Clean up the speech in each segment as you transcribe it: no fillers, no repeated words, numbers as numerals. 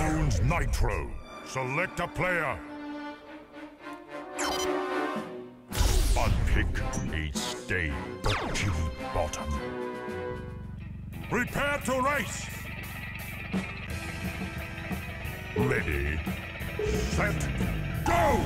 Cones Nitro. Select a player. Unpick a stay dirty bottom. Prepare to race. Ready, set, go!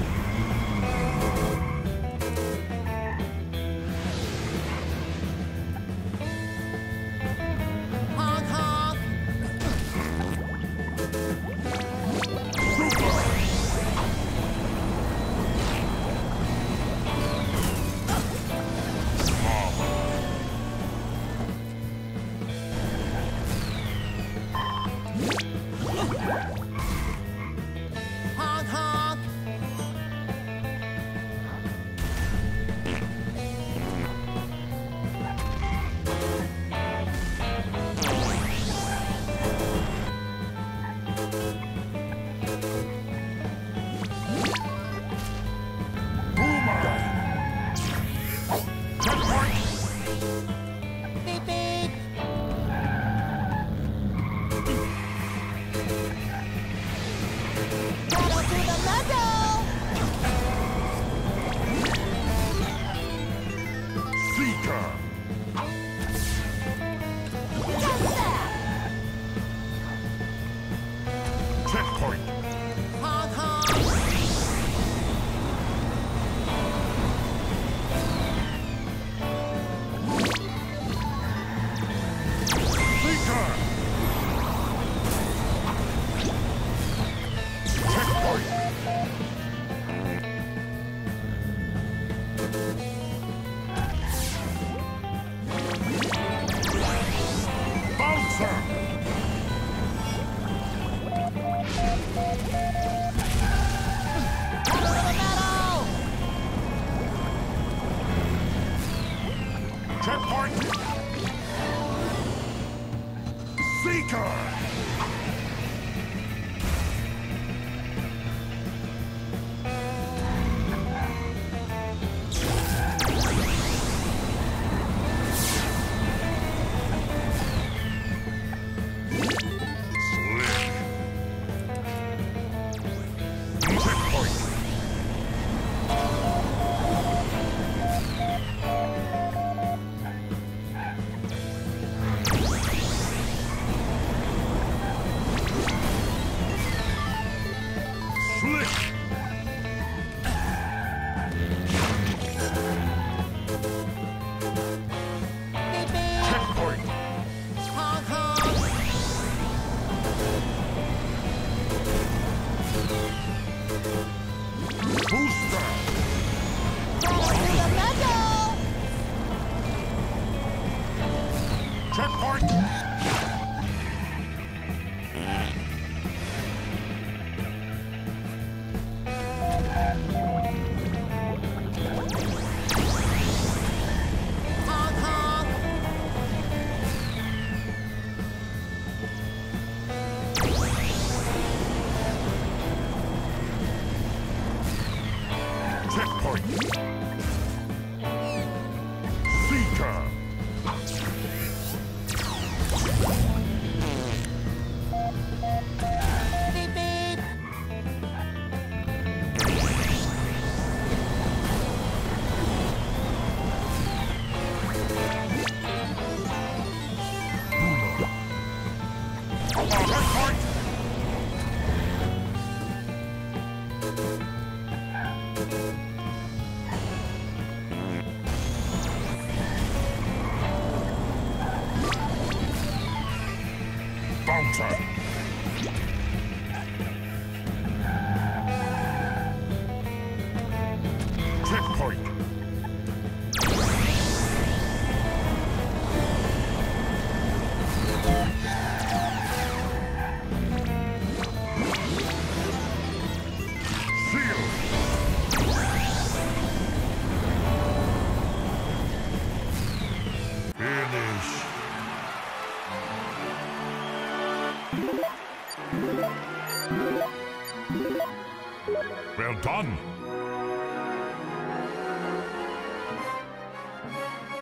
Well done!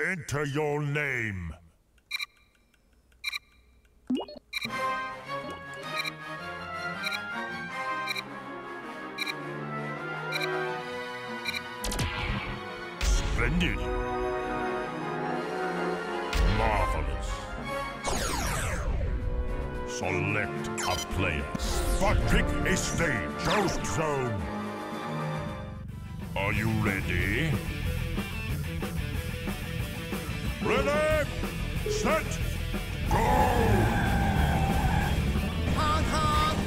Enter your name. ended. Marvelous. Select a player. Spot pick a stage. Ghost zone. Are you ready? Ready? Set. Go! Honk, honk.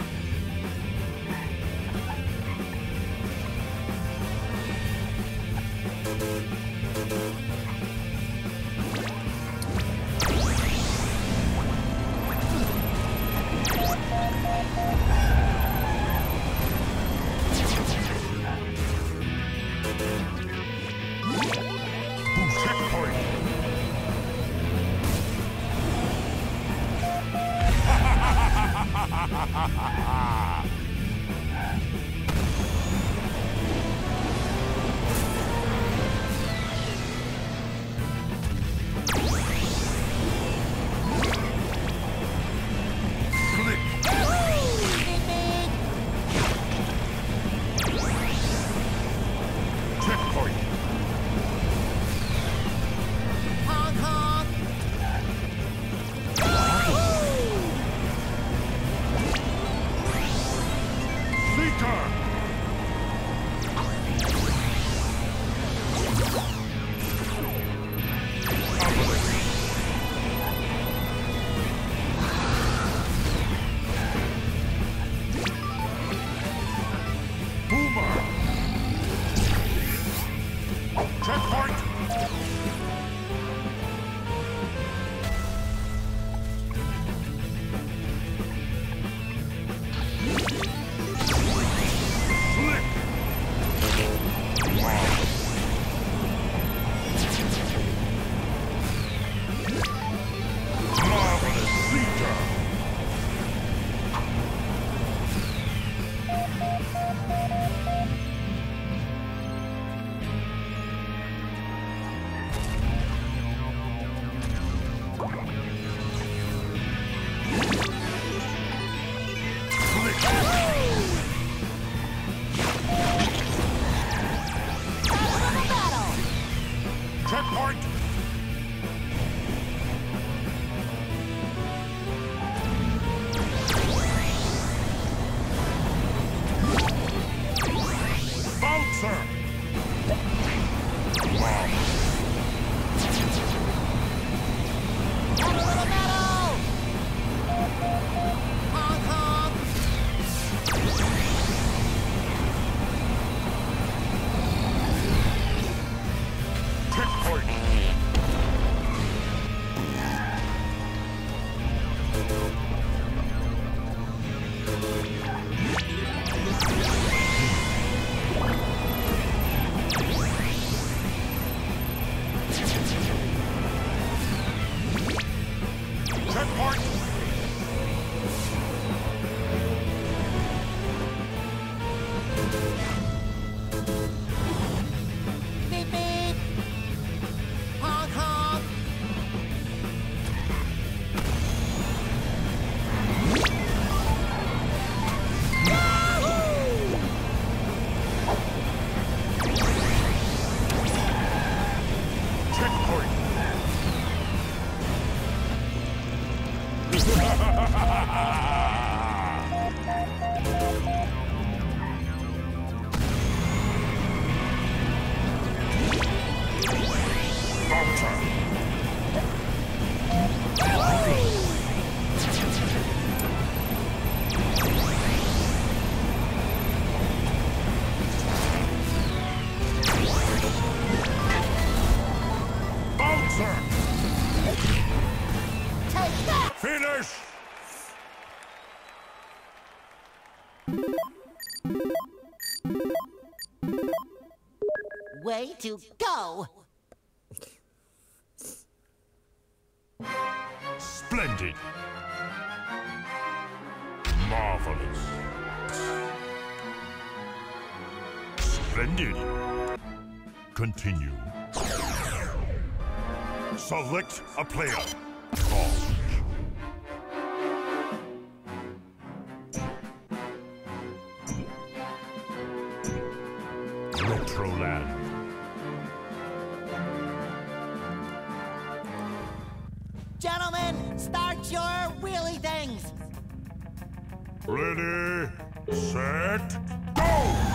Way to go! Splendid! Marvelous! Splendid! Continue. Select a player. Call. Out your wheelie things! Ready, set, go!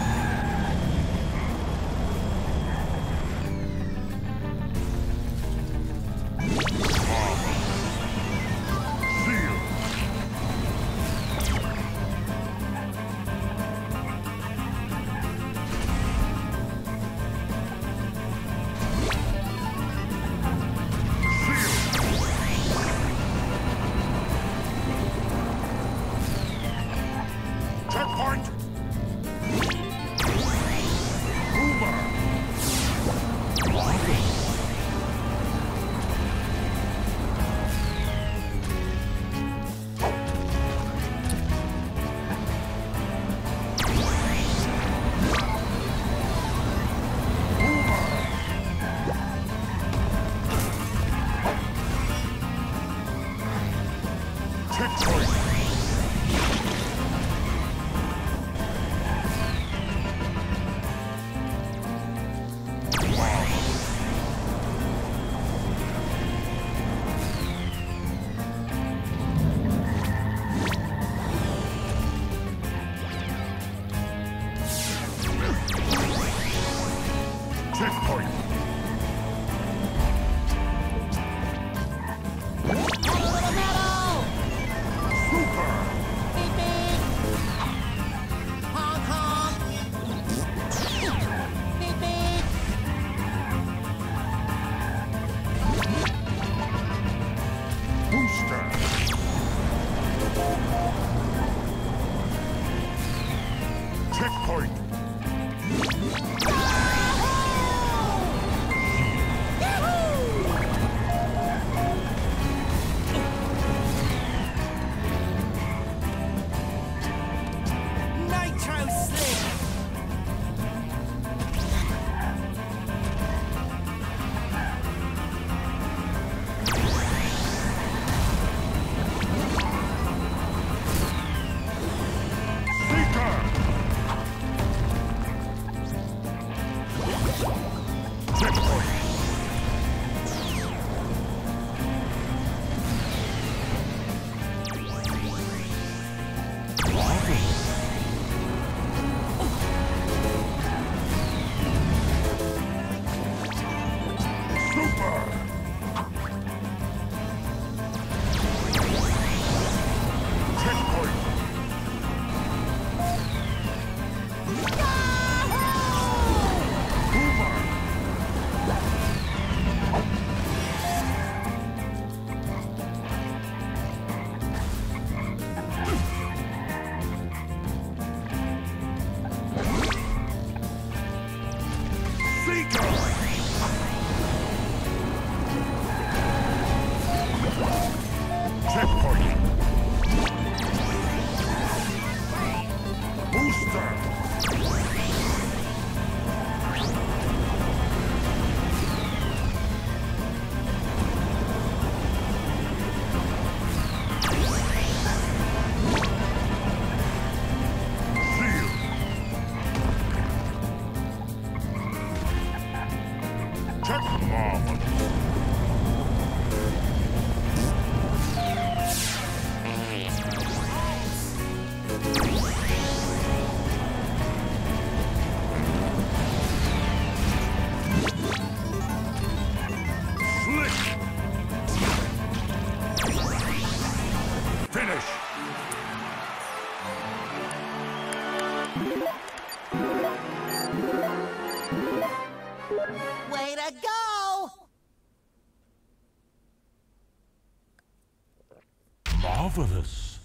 Marvelous.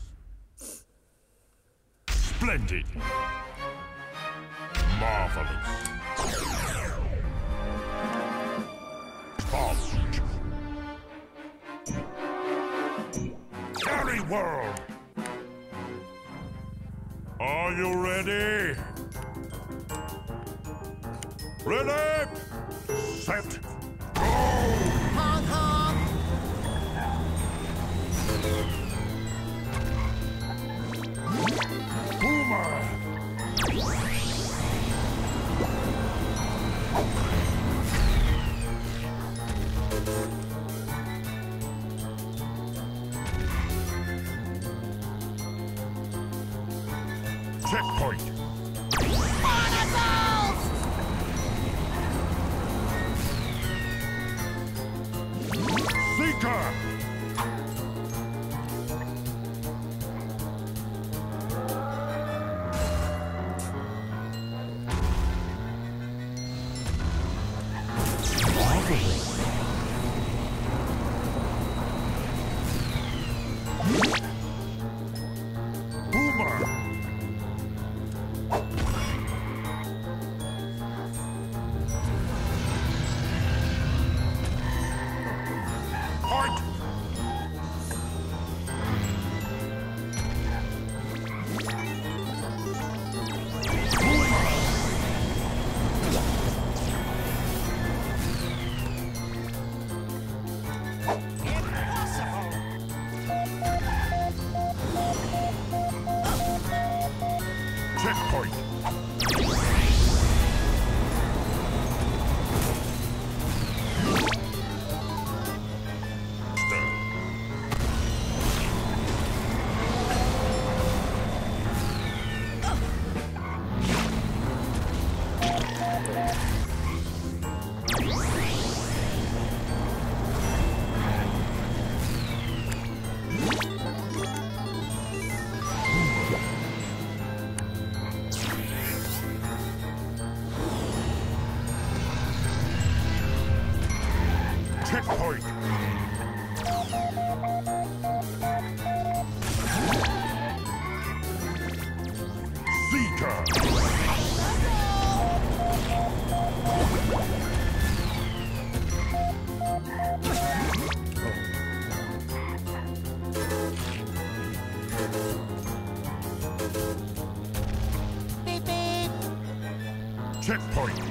Splendid. Marvelous. Fast. Fairy world. Are you ready? Ready? Set. Go! Honk, honk. Boomer! checkpoint. Monosols! Seeker! Checkpoint.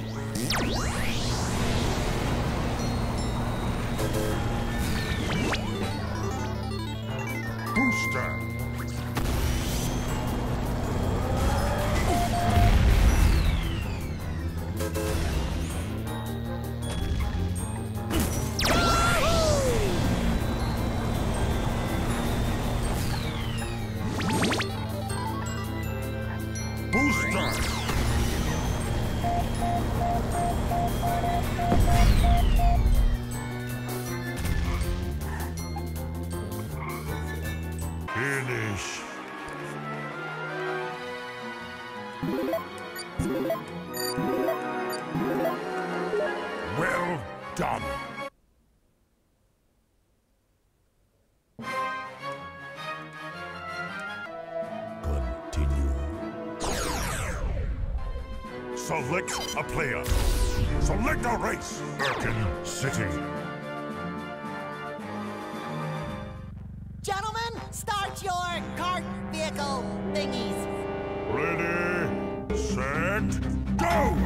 Booster. Select a player. Select a race. Birkin City. Gentlemen, start your cart vehicle thingies. Ready, set, go!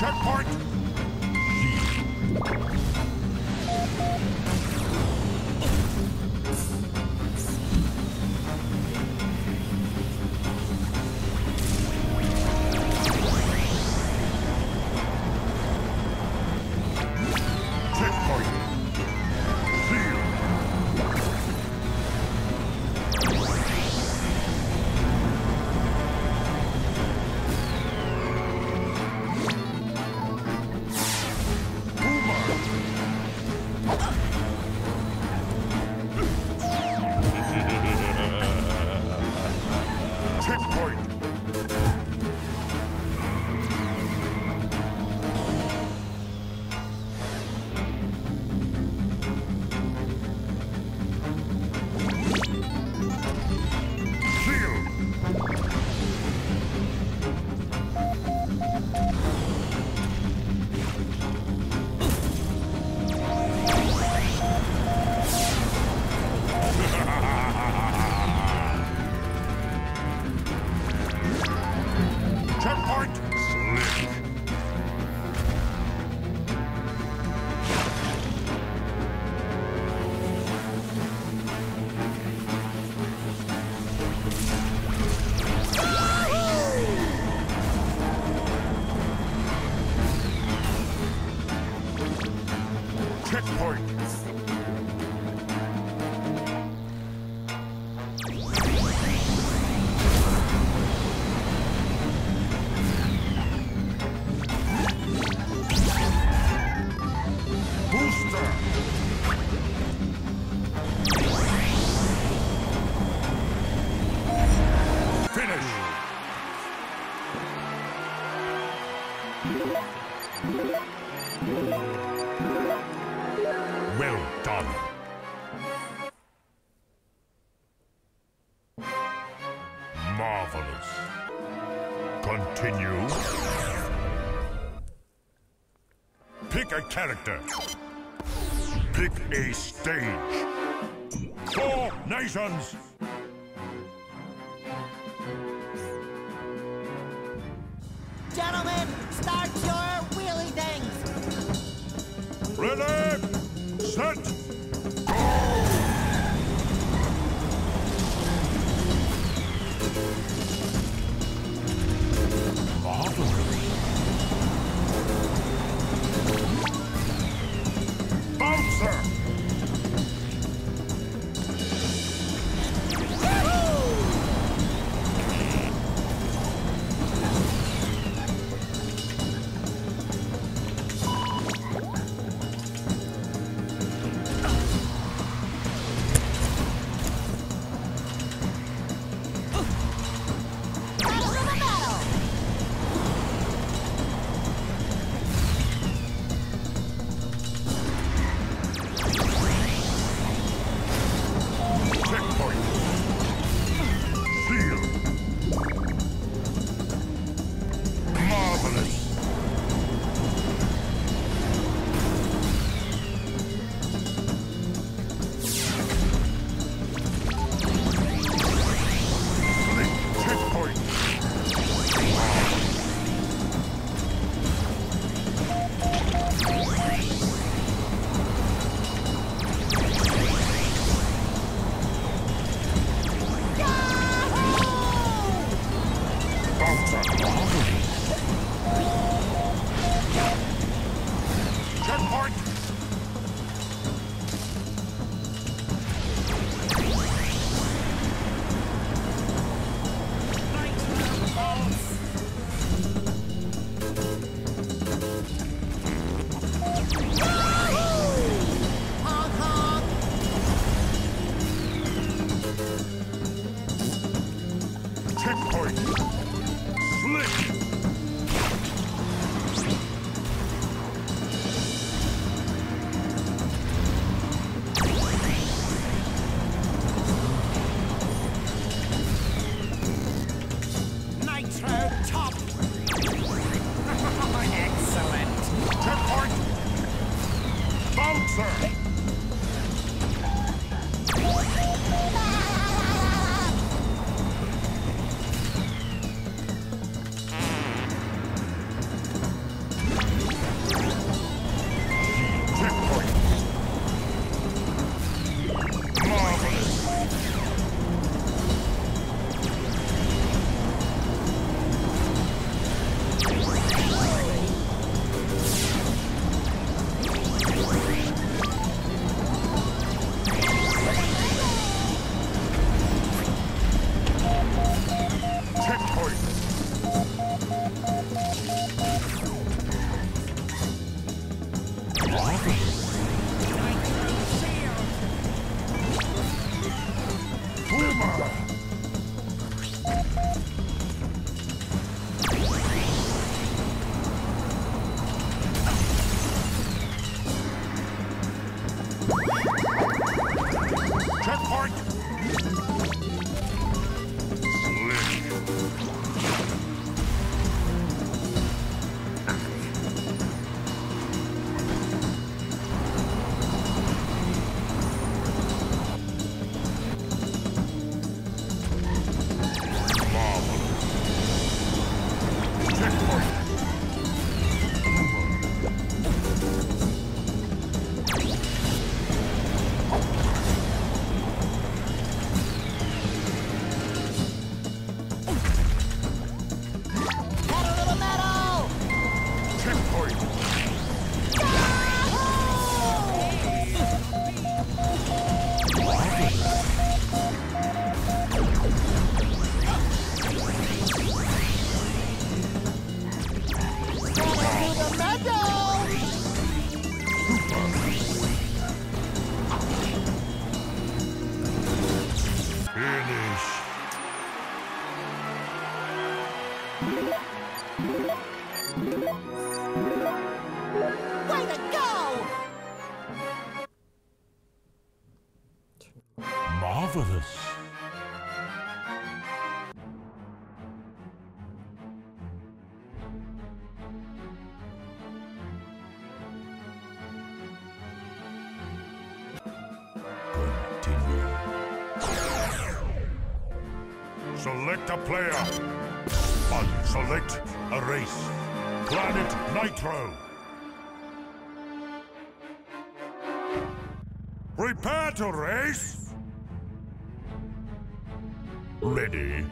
Checkpoint! Continue. Pick a character. Pick a stage. Four nations. Gentlemen, start your wheelie things. Ready, set. Select a player. Select a race. Planet Nitro. Prepare to race. Ready,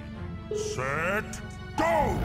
set, go!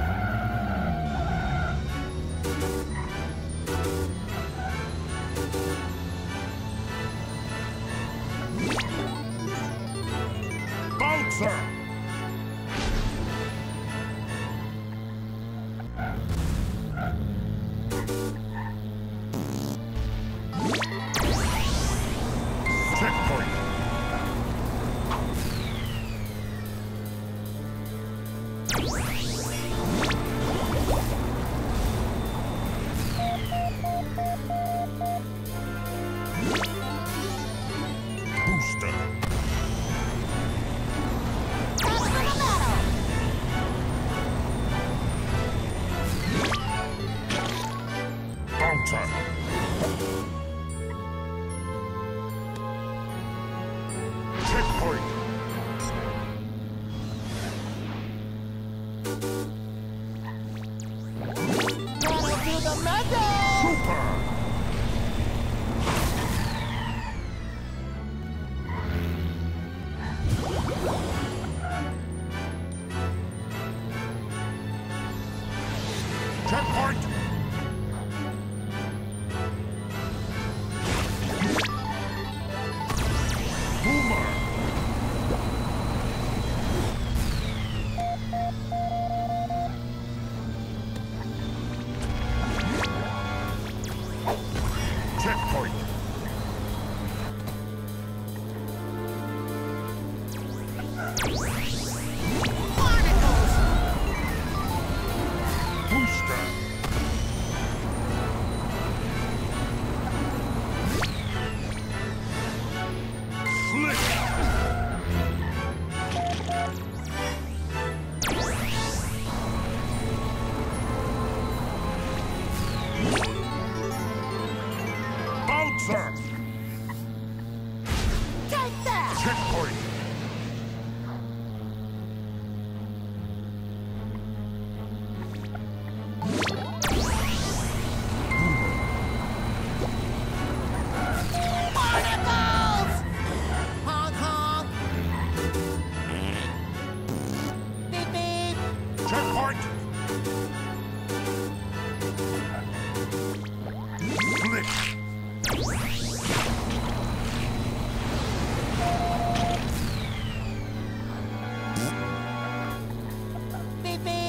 Beep beep.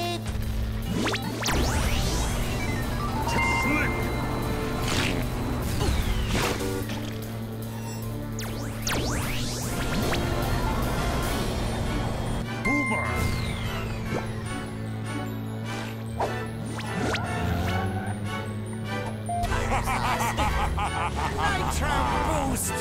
Nitro boost!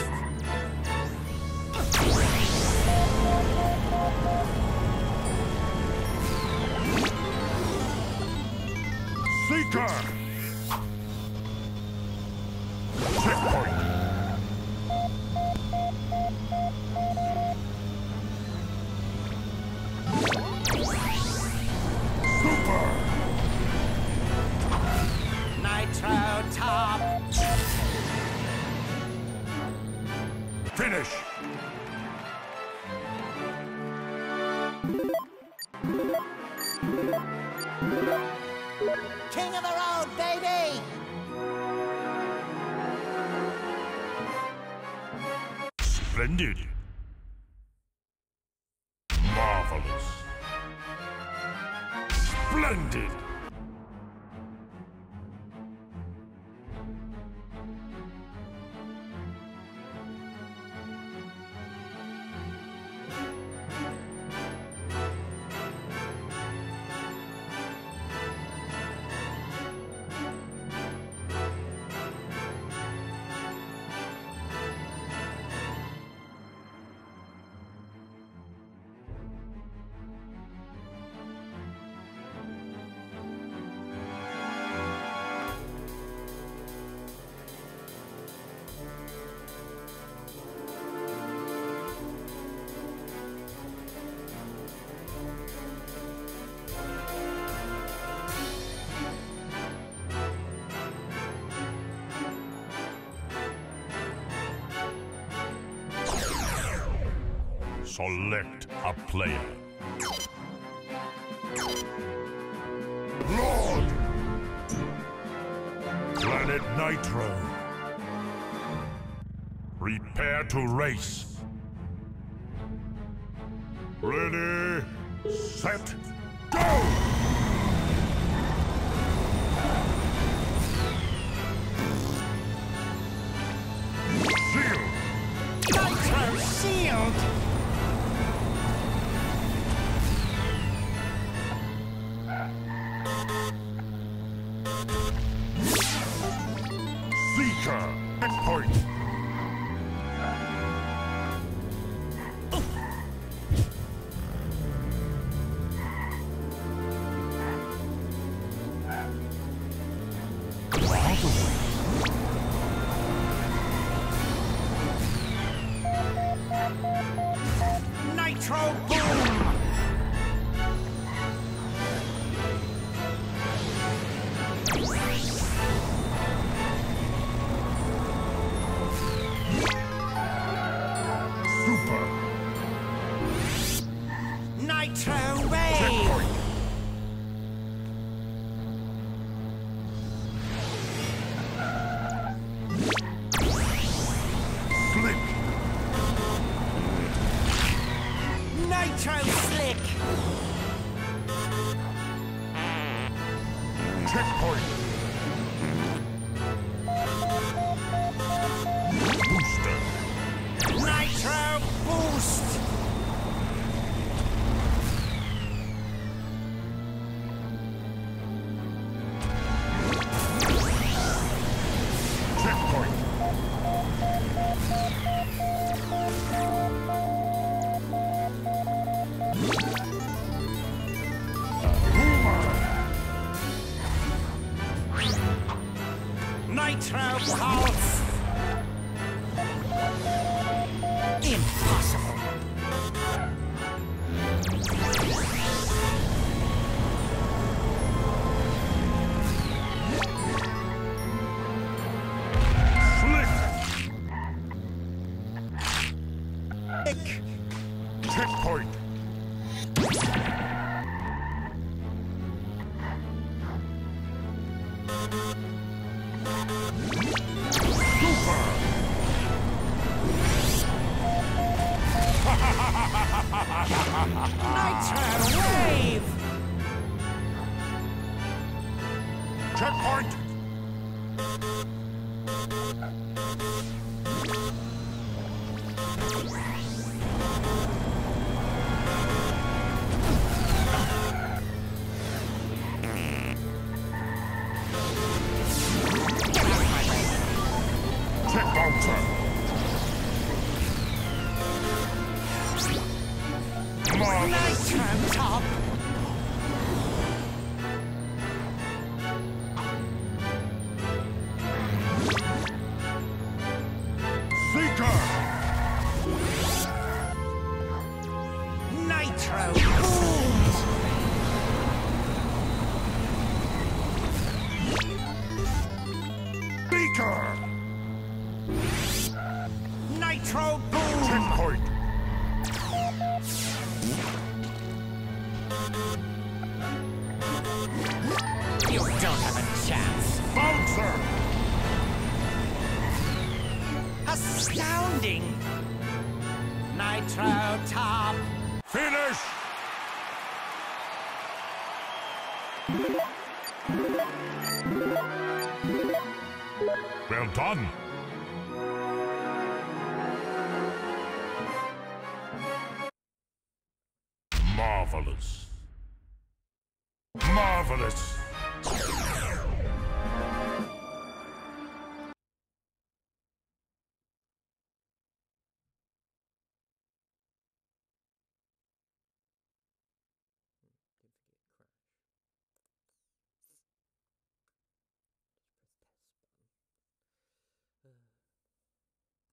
Seeker! Checkpoint! Super! Nitro top! Finish! King of the road, baby! Splendid! Marvelous! Splendid! Select a player. Lord! Planet Nitro. Prepare to race. Ready, set, go! Shield! Nitro shield! Control boom! Checkpoint! You don't have a chance! Bouncer! Astounding! Nitro top! Finish! Well done! Marvelous.